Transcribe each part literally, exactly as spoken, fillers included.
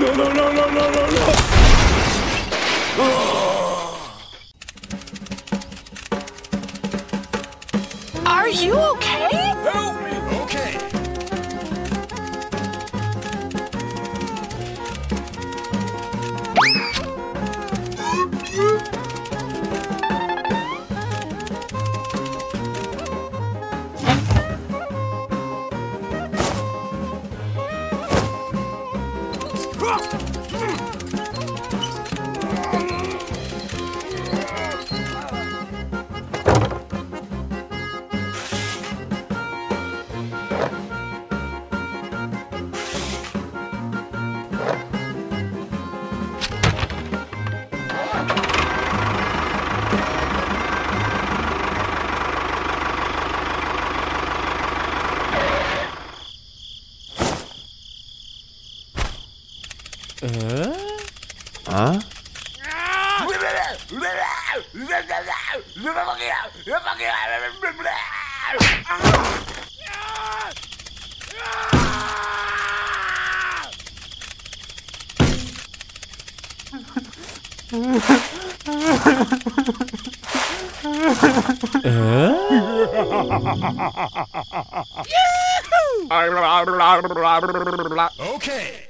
No, no, no, no, no, no, no! Are you okay? Help me! Okay. Huh? Okay.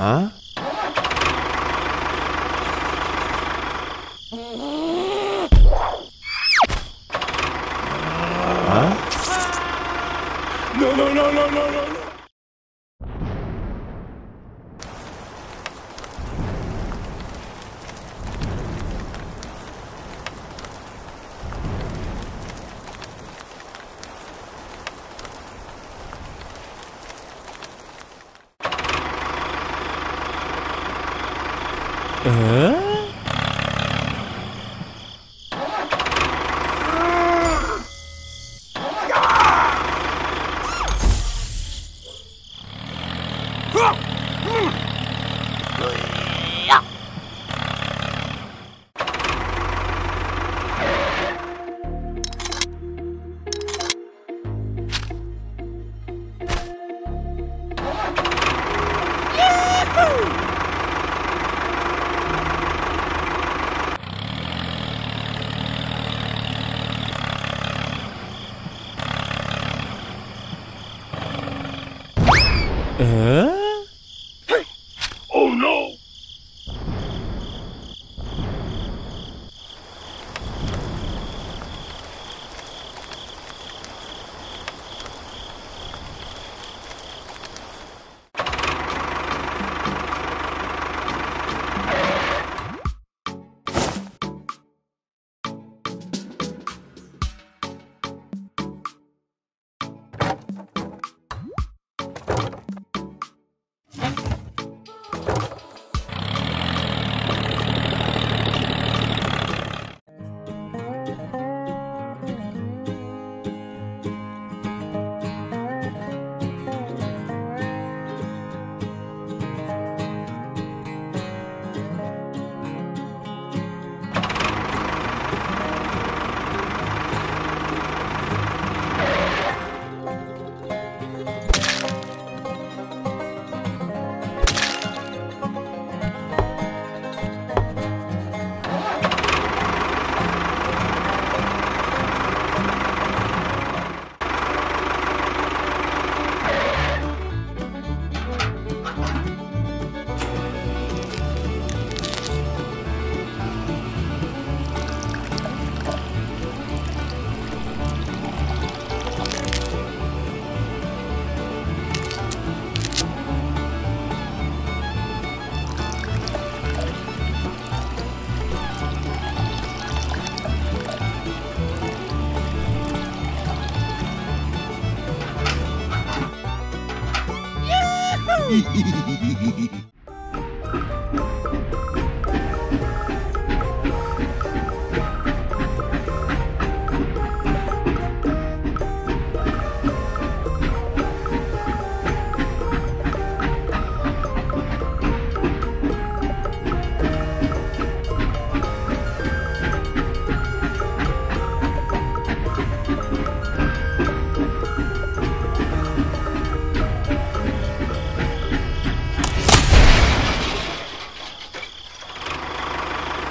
Huh? Huh? No, no, no, no, no, no, no.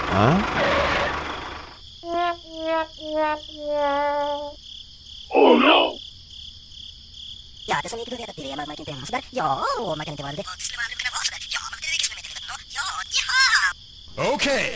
Huh? Huh? Oh no! Hehehehe Oh no! Ya, det som gick då vet att det är man kan inte hemma. Ja, man kan inte vara det. Skulle man kunna vara sådär? Ja, man kan inte liksom inte veta då. Ja, jaha! Okej!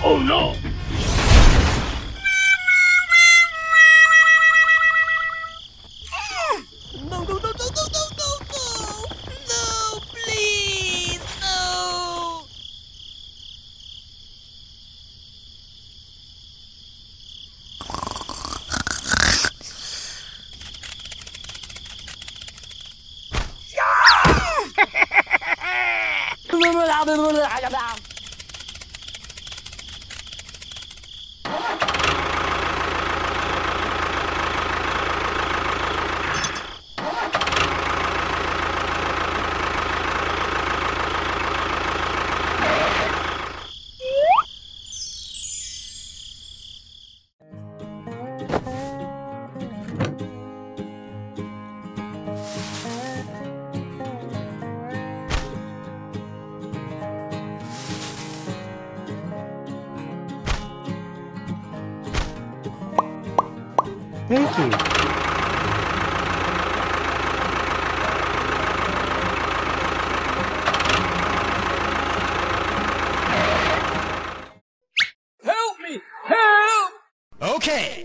Oh no! No, no, no, no, no, no, no, no! No, please, no! Yeah! Thank you. Help me! Help! Okay.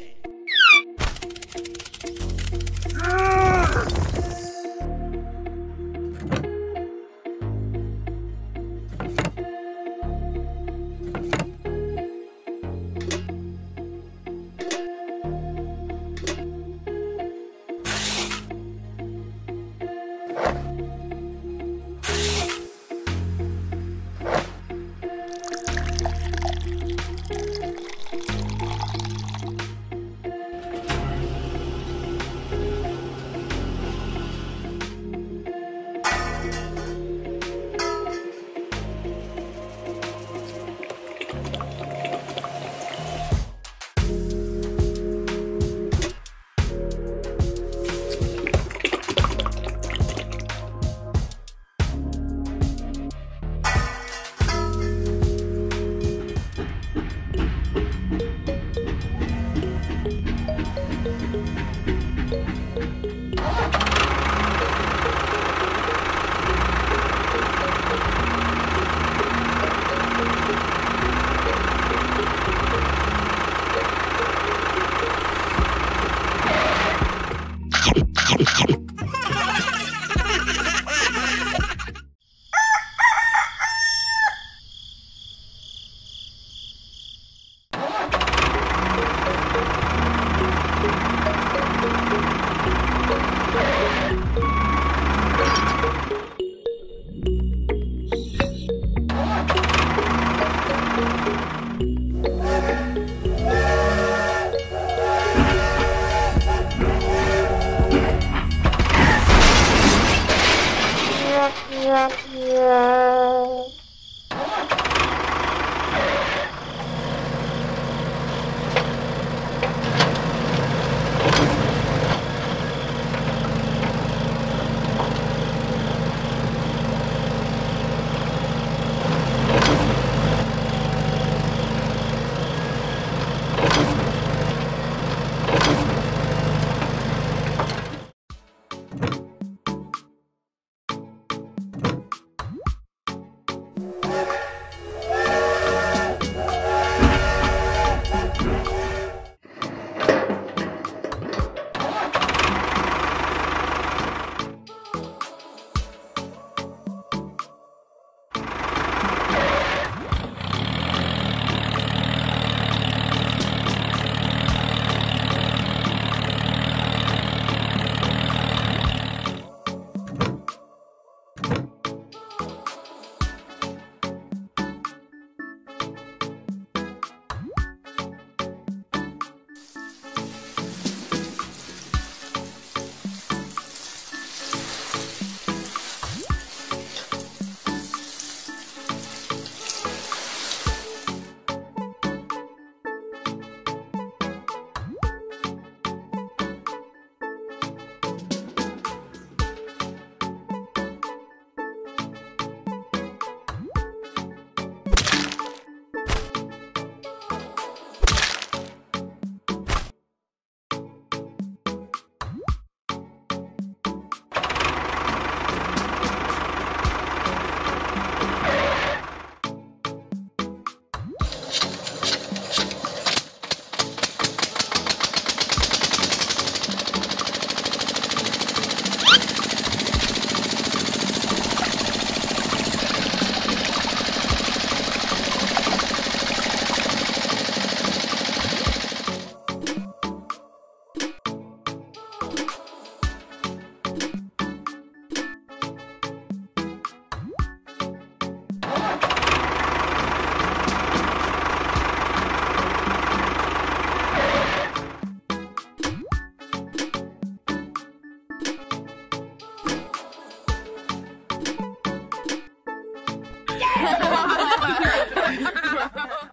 Huh?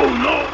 Oh no!